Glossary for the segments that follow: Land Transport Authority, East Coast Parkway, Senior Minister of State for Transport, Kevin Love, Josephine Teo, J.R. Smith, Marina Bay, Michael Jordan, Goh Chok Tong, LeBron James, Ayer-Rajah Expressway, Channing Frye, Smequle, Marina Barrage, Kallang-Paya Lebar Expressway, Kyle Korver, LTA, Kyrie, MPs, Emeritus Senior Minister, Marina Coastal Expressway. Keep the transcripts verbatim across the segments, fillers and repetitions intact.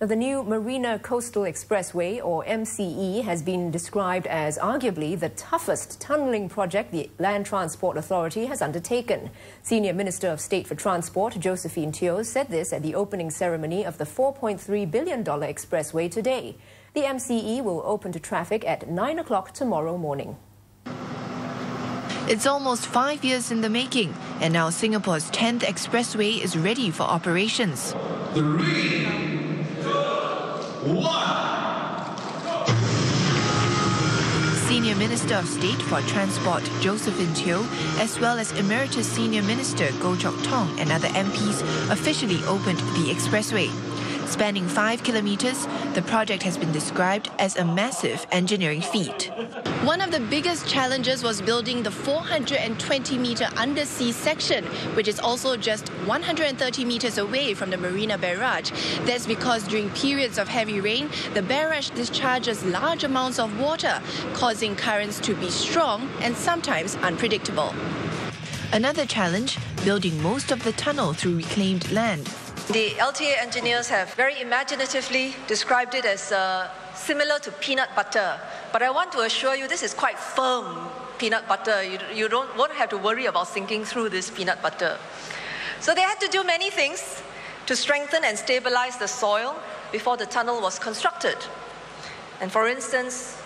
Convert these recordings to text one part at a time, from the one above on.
The new Marina Coastal Expressway, or M C E, has been described as arguably the toughest tunnelling project the Land Transport Authority has undertaken. Senior Minister of State for Transport, Josephine Teo, said this at the opening ceremony of the four point three billion dollar expressway today. The M C E will open to traffic at nine o'clock tomorrow morning. It's almost five years in the making, and now Singapore's tenth expressway is ready for operations. Three. Senior Minister of State for Transport Josephine Teo, as well as Emeritus Senior Minister Goh Chok Tong and other M Ps, officially opened the expressway. Spanning five kilometres, the project has been described as a massive engineering feat. One of the biggest challenges was building the four hundred twenty metre undersea section, which is also just one hundred thirty metres away from the Marina Barrage. That's because during periods of heavy rain, the barrage discharges large amounts of water, causing currents to be strong and sometimes unpredictable. Another challenge, building most of the tunnel through reclaimed land. The L T A engineers have very imaginatively described it as uh, similar to peanut butter. But I want to assure you this is quite firm peanut butter. You, you don't, won't have to worry about sinking through this peanut butter. So they had to do many things to strengthen and stabilize the soil before the tunnel was constructed. And for instance,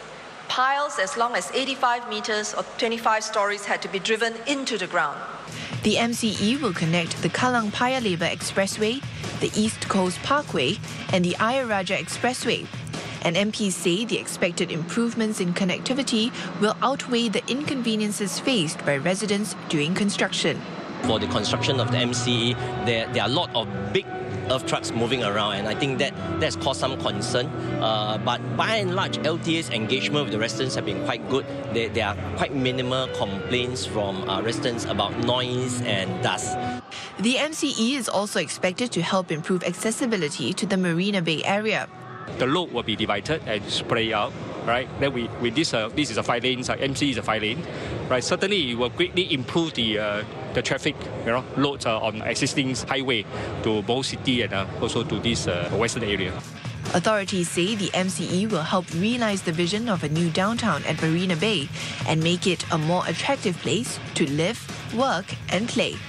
piles as long as eighty-five meters or twenty-five stories had to be driven into the ground. The M C E will connect the Kallang-Paya Lebar Expressway, the East Coast Parkway and the Ayer-Rajah Expressway. And M Ps say the expected improvements in connectivity will outweigh the inconveniences faced by residents during construction. For the construction of the M C E, there, there are a lot of big earth trucks moving around, and I think that that's caused some concern. Uh, but by and large, L T A's engagement with the residents have been quite good. There, there are quite minimal complaints from uh, residents about noise and dust. The M C E is also expected to help improve accessibility to the Marina Bay area. The load will be divided and spread out, right? Then we, with this, uh, this is a five lane, so M C E is a five lane, right? Certainly, it will greatly improve the. Uh, The traffic, you know, loads uh, on existing highway to both city and uh, also to this uh, western area. Authorities say the M C E will help realise the vision of a new downtown at Marina Bay and make it a more attractive place to live, work and play.